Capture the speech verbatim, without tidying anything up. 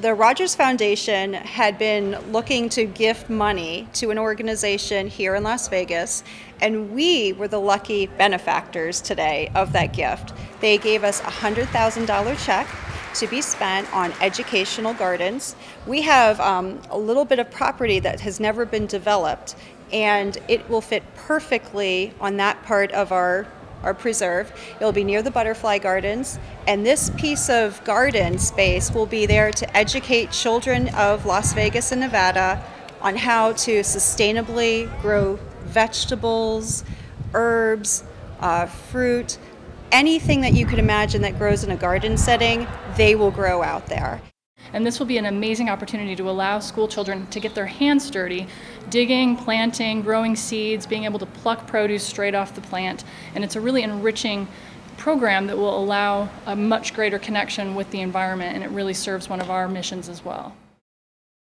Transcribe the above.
the Rogers Foundation had been looking to gift money to an organization here in Las Vegas, and we were the lucky benefactors today of that gift. They gave us a one hundred thousand dollar check to be spent on educational gardens. We have um, a little bit of property that has never been developed, and it will fit perfectly on that part of our our preserve. It'll be near the butterfly gardens, and this piece of garden space will be there to educate children of Las Vegas and Nevada on how to sustainably grow vegetables, herbs, uh, fruit, anything that you could imagine that grows in a garden setting, they will grow out there. And this will be an amazing opportunity to allow school children to get their hands dirty, digging, planting, growing seeds, being able to pluck produce straight off the plant. And it's a really enriching program that will allow a much greater connection with the environment, and it really serves one of our missions as well.